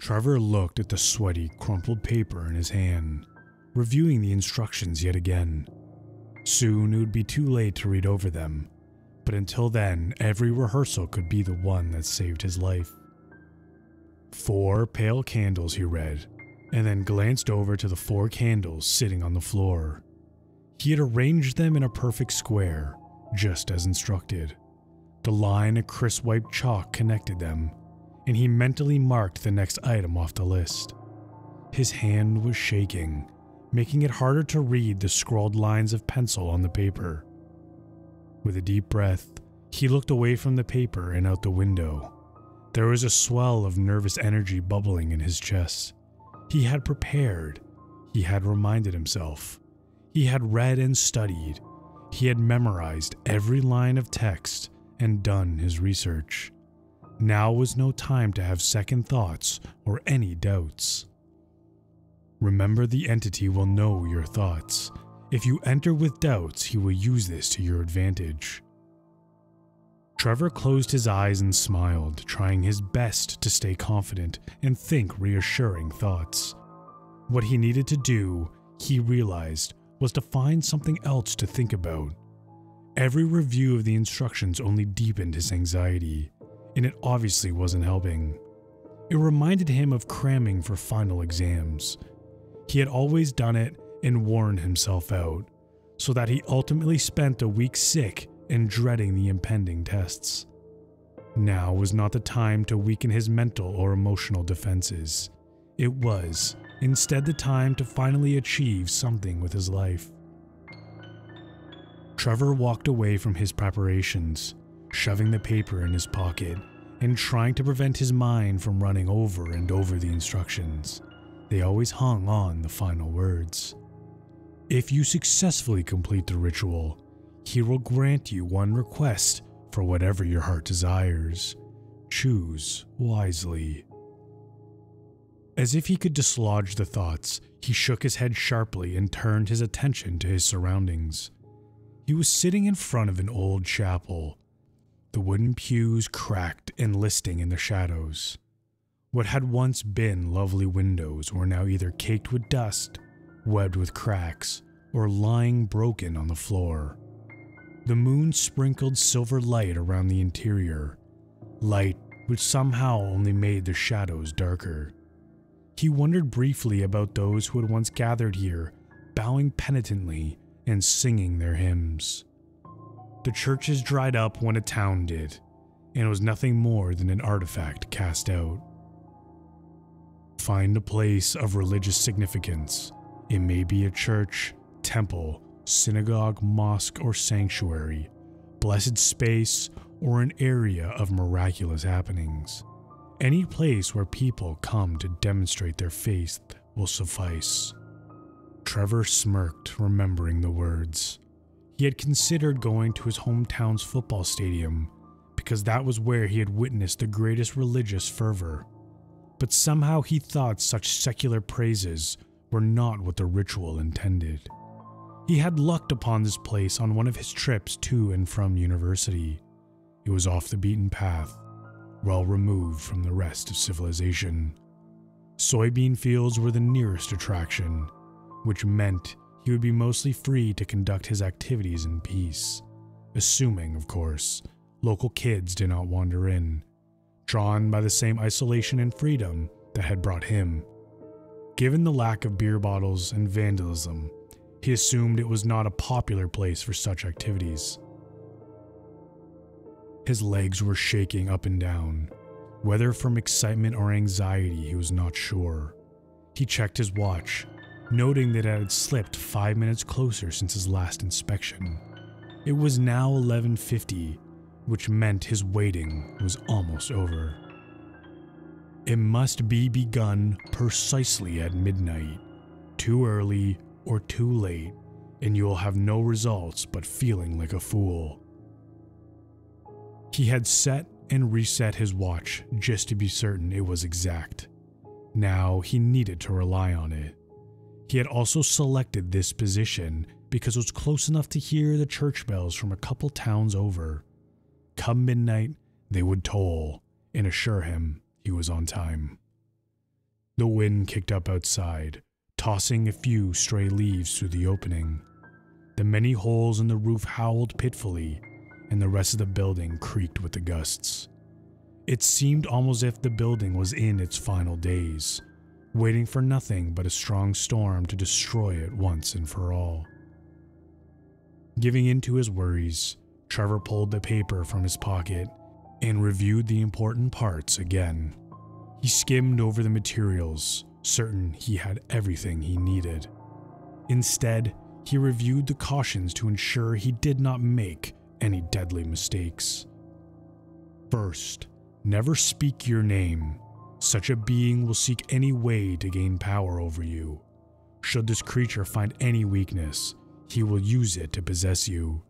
Trevor looked at the sweaty, crumpled paper in his hand, reviewing the instructions yet again. Soon it would be too late to read over them, but until then, every rehearsal could be the one that saved his life. 4 pale candles, he read, and then glanced over to the 4 candles sitting on the floor. He had arranged them in a perfect square, just as instructed. The line of crisp white chalk connected them, and he mentally marked the next item off the list. His hand was shaking, making it harder to read the scrawled lines of pencil on the paper. With a deep breath, he looked away from the paper and out the window. There was a swell of nervous energy bubbling in his chest. He had prepared. He had reminded himself. He had read and studied. He had memorized every line of text and done his research. Now was no time to have second thoughts or any doubts. Remember, the entity will know your thoughts. If you enter with doubts, he will use this to your advantage. Trevor closed his eyes and smiled, trying his best to stay confident and think reassuring thoughts. What he needed to do, he realized, was to find something else to think about. Every review of the instructions only deepened his anxiety, and it obviously wasn't helping. It reminded him of cramming for final exams. He had always done it and worn himself out, so that he ultimately spent a week sick and dreading the impending tests. Now was not the time to weaken his mental or emotional defenses. It was, instead, the time to finally achieve something with his life. Trevor walked away from his preparations, shoving the paper in his pocket and trying to prevent his mind from running over and over the instructions. They always hung on the final words. If you successfully complete the ritual, he will grant you one request for whatever your heart desires. Choose wisely. As if he could dislodge the thoughts, he shook his head sharply and turned his attention to his surroundings. He was sitting in front of an old chapel, the wooden pews cracked and listing in the shadows. What had once been lovely windows were now either caked with dust, webbed with cracks, or lying broken on the floor. The moon sprinkled silver light around the interior, light which somehow only made the shadows darker. He wondered briefly about those who had once gathered here, bowing penitently and singing their hymns. The churches dried up when a town did, and it was nothing more than an artifact cast out. Find a place of religious significance. It may be a church, temple, synagogue, mosque, or sanctuary, blessed space, or an area of miraculous happenings. Any place where people come to demonstrate their faith will suffice. Trevor smirked, remembering the words. He had considered going to his hometown's football stadium because that was where he had witnessed the greatest religious fervor. But somehow he thought such secular praises were not what the ritual intended. He had lucked upon this place on one of his trips to and from university. It was off the beaten path, well removed from the rest of civilization. Soybean fields were the nearest attraction, which meant he would be mostly free to conduct his activities in peace, assuming, of course, local kids did not wander in, drawn by the same isolation and freedom that had brought him. Given the lack of beer bottles and vandalism, he assumed it was not a popular place for such activities. His legs were shaking up and down, whether from excitement or anxiety he was not sure. He checked his watch, noting that it had slipped 5 minutes closer since his last inspection. It was now 11:50, which meant his waiting was almost over. It must be begun precisely at midnight. Too early or too late, and you will have no results but feeling like a fool. He had set and reset his watch just to be certain it was exact. Now he needed to rely on it. He had also selected this position because it was close enough to hear the church bells from a couple towns over. Come midnight, they would toll and assure him he was on time. The wind kicked up outside, tossing a few stray leaves through the opening. The many holes in the roof howled pitifully, and the rest of the building creaked with the gusts. It seemed almost as if the building was in its final days, waiting for nothing but a strong storm to destroy it once and for all. Giving in to his worries, Trevor pulled the paper from his pocket and reviewed the important parts again. He skimmed over the materials, certain he had everything he needed. Instead, he reviewed the cautions to ensure he did not make any deadly mistakes. First, never speak your name. Such a being will seek any way to gain power over you. Should this creature find any weakness, he will use it to possess you.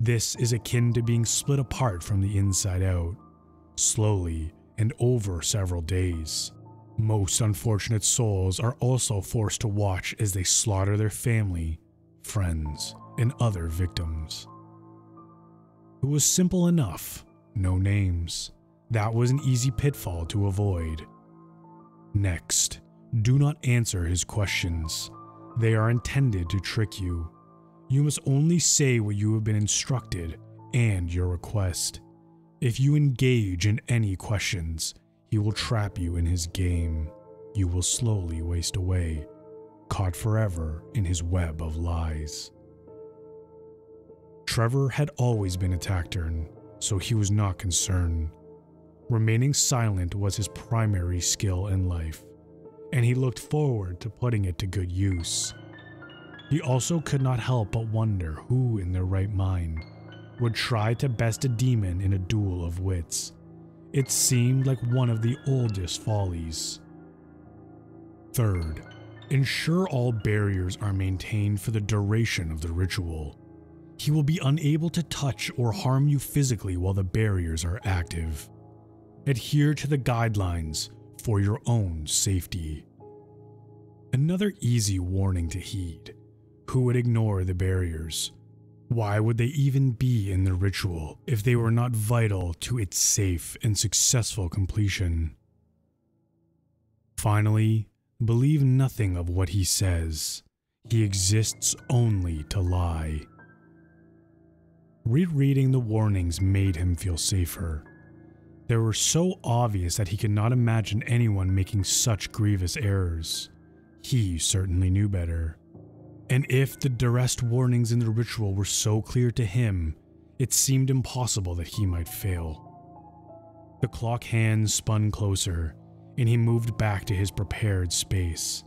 This is akin to being split apart from the inside out, slowly and over several days. Most unfortunate souls are also forced to watch as they slaughter their family, friends, and other victims. It was simple enough. No names. That was an easy pitfall to avoid. Next, do not answer his questions. They are intended to trick you. You must only say what you have been instructed and your request. If you engage in any questions, he will trap you in his game. You will slowly waste away, caught forever in his web of lies. Trevor had always been a taciturn, so he was not concerned. Remaining silent was his primary skill in life, and he looked forward to putting it to good use. He also could not help but wonder who in their right mind would try to best a demon in a duel of wits. It seemed like one of the oldest follies. Third, ensure all barriers are maintained for the duration of the ritual. He will be unable to touch or harm you physically while the barriers are active. Adhere to the guidelines for your own safety. Another easy warning to heed. Who would ignore the barriers? Why would they even be in the ritual if they were not vital to its safe and successful completion? Finally, believe nothing of what he says. He exists only to lie. Rereading the warnings made him feel safer. They were so obvious that he could not imagine anyone making such grievous errors. He certainly knew better. And if the duress warnings in the ritual were so clear to him, it seemed impossible that he might fail. The clock hands spun closer, and he moved back to his prepared space.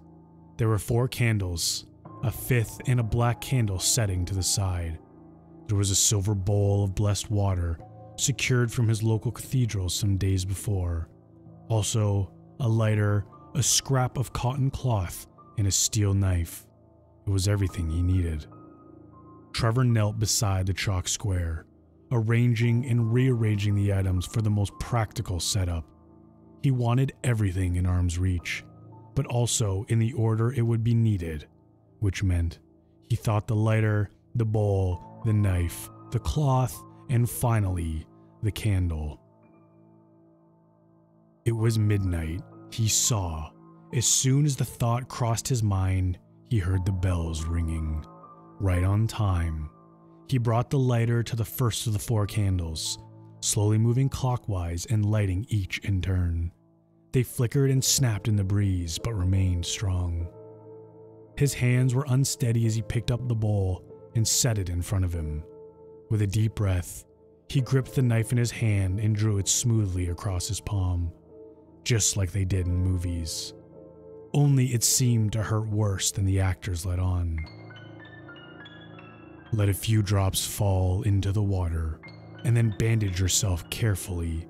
There were 4 candles, a 5th and a black candle setting to the side. There was a silver bowl of blessed water, secured from his local cathedral some days before. Also, a lighter, a scrap of cotton cloth, and a steel knife. It was everything he needed. Trevor knelt beside the chalk square, arranging and rearranging the items for the most practical setup. He wanted everything in arm's reach, but also in the order it would be needed, which meant he thought the lighter, the bowl, the knife, the cloth, and finally, the candle. It was midnight, he saw. As soon as the thought crossed his mind, he heard the bells ringing. Right on time. He brought the lighter to the first of the 4 candles, slowly moving clockwise and lighting each in turn. They flickered and snapped in the breeze, but remained strong. His hands were unsteady as he picked up the bowl and set it in front of him. With a deep breath, he gripped the knife in his hand and drew it smoothly across his palm, just like they did in movies. Only it seemed to hurt worse than the actors let on. Let a few drops fall into the water, and then bandage yourself carefully.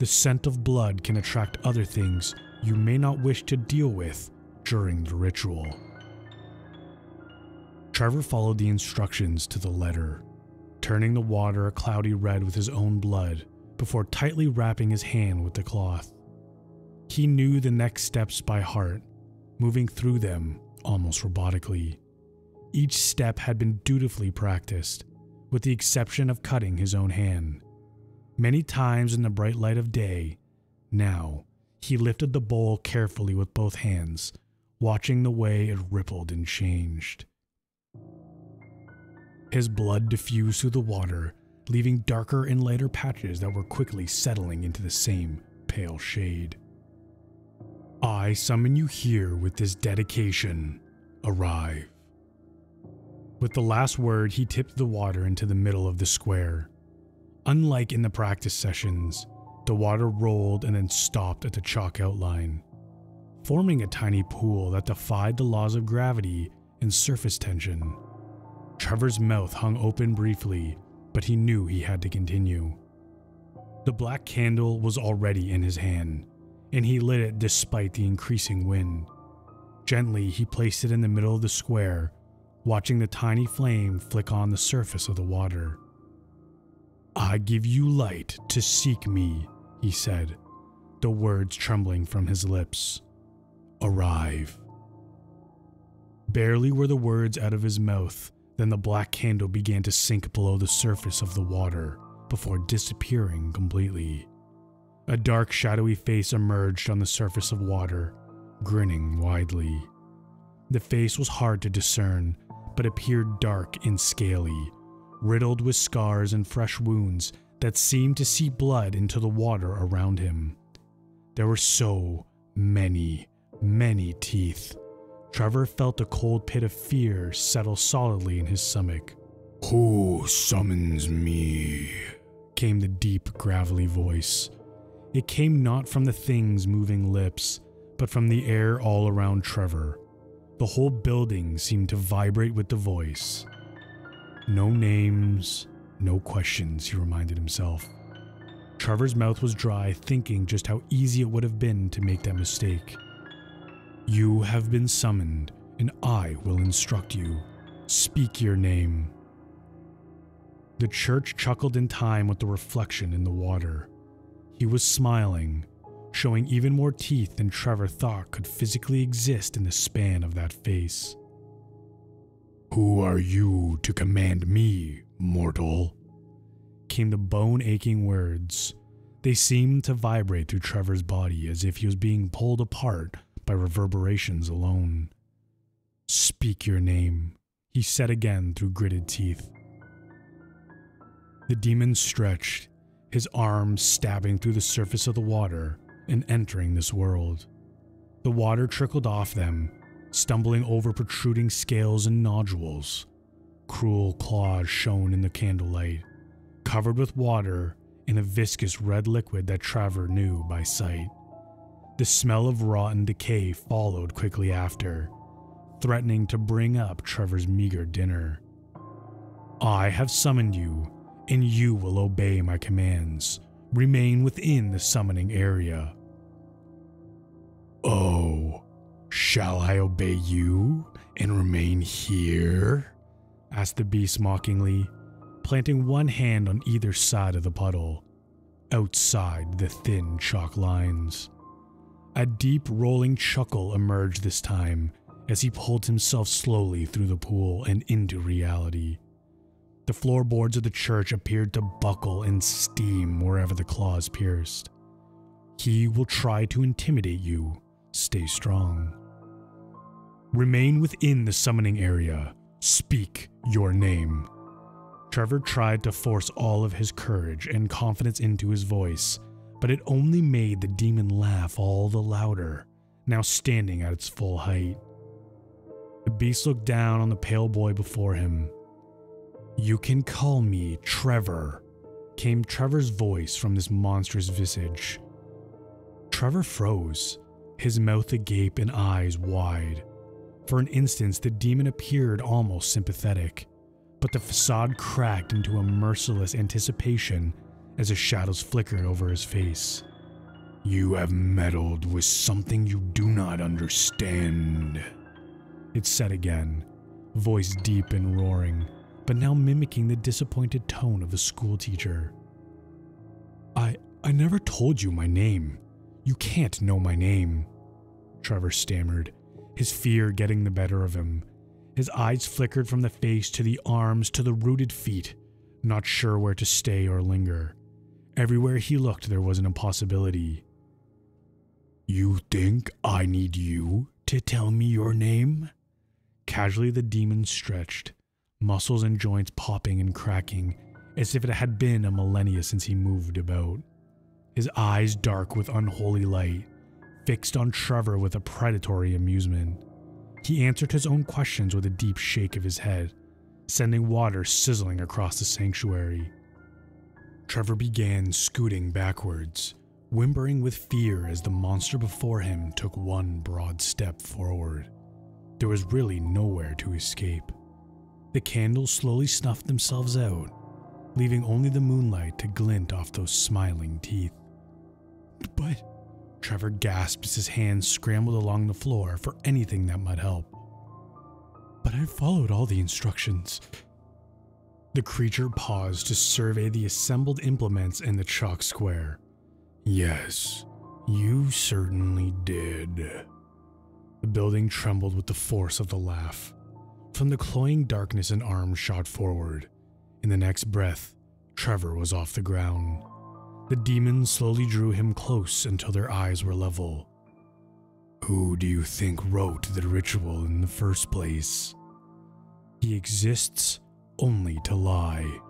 The scent of blood can attract other things you may not wish to deal with during the ritual. Trevor followed the instructions to the letter, turning the water a cloudy red with his own blood before tightly wrapping his hand with the cloth. He knew the next steps by heart, moving through them almost robotically. Each step had been dutifully practiced, with the exception of cutting his own hand. Many times in the bright light of day, now He lifted the bowl carefully with both hands, watching the way it rippled and changed. His blood diffused through the water, leaving darker and lighter patches that were quickly settling into the same pale shade. I summon you here with this dedication. Arrive. With the last word, he tipped the water into the middle of the square. Unlike in the practice sessions, the water rolled and then stopped at the chalk outline, forming a tiny pool that defied the laws of gravity and surface tension. Trevor's mouth hung open briefly, but he knew he had to continue. The black candle was already in his hand, and he lit it despite the increasing wind. Gently, he placed it in the middle of the square, watching the tiny flame flick on the surface of the water. I give you light to seek me, he said, the words trembling from his lips. Arrive. Barely were the words out of his mouth, then the black candle began to sink below the surface of the water before disappearing completely. A dark, shadowy face emerged on the surface of water, grinning widely. The face was hard to discern, but appeared dark and scaly, riddled with scars and fresh wounds that seemed to seep blood into the water around him. There were so many, many teeth. Trevor felt a cold pit of fear settle solidly in his stomach. Who summons me? Came the deep, gravelly voice. It came not from the thing's moving lips, but from the air all around Trevor. The whole building seemed to vibrate with the voice. No names, no questions, he reminded himself. Trevor's mouth was dry, thinking just how easy it would have been to make that mistake. You have been summoned, and I will instruct you. Speak your name. The church chuckled in time with the reflection in the water. He was smiling, showing even more teeth than Trevor thought could physically exist in the span of that face. Who are you to command me, mortal? Came the bone-aching words. They seemed to vibrate through Trevor's body as if he was being pulled apart by reverberations alone. Speak your name, he said again through gritted teeth. The demon stretched, his arms stabbing through the surface of the water and entering this world. The water trickled off them, stumbling over protruding scales and nodules. Cruel claws shone in the candlelight, covered with water and a viscous red liquid that Trevor knew by sight. The smell of rotten decay followed quickly after, threatening to bring up Trevor's meager dinner. I have summoned you, and you will obey my commands. Remain within the summoning area. Oh, shall I obey you and remain here? Asked the beast mockingly, planting one hand on either side of the puddle, outside the thin chalk lines. A deep rolling chuckle emerged this time as he pulled himself slowly through the pool and into reality. The floorboards of the church appeared to buckle and steam wherever the claws pierced. He will try to intimidate you. Stay strong. Remain within the summoning area. Speak your name. Trevor tried to force all of his courage and confidence into his voice, but it only made the demon laugh all the louder, now standing at its full height. The beast looked down on the pale boy before him. You can call me Trevor, came Trevor's voice from this monstrous visage. Trevor froze, his mouth agape and eyes wide. For an instant, the demon appeared almost sympathetic, but the facade cracked into a merciless anticipation as his shadows flickered over his face. You have meddled with something you do not understand, it said again, voice deep and roaring, but now mimicking the disappointed tone of a schoolteacher. I never told you my name. You can't know my name, Trevor stammered, his fear getting the better of him. His eyes flickered from the face to the arms to the rooted feet, not sure where to stay or linger. Everywhere he looked, there was an impossibility. You think I need you to tell me your name? Casually the demon stretched, muscles and joints popping and cracking, as if it had been a millennia since he moved about. His eyes dark with unholy light, fixed on Trevor with a predatory amusement. He answered his own questions with a deep shake of his head, sending water sizzling across the sanctuary. Trevor began scooting backwards, whimpering with fear as the monster before him took one broad step forward. There was really nowhere to escape. The candles slowly snuffed themselves out, leaving only the moonlight to glint off those smiling teeth. But... Trevor gasped as his hands scrambled along the floor for anything that might help. But I followed all the instructions. The creature paused to survey the assembled implements in the chalk square. Yes, you certainly did. The building trembled with the force of the laugh. From the cloying darkness, an arm shot forward. In the next breath, Trevor was off the ground. The demon slowly drew him close until their eyes were level. Who do you think wrote the ritual in the first place? He exists only to lie.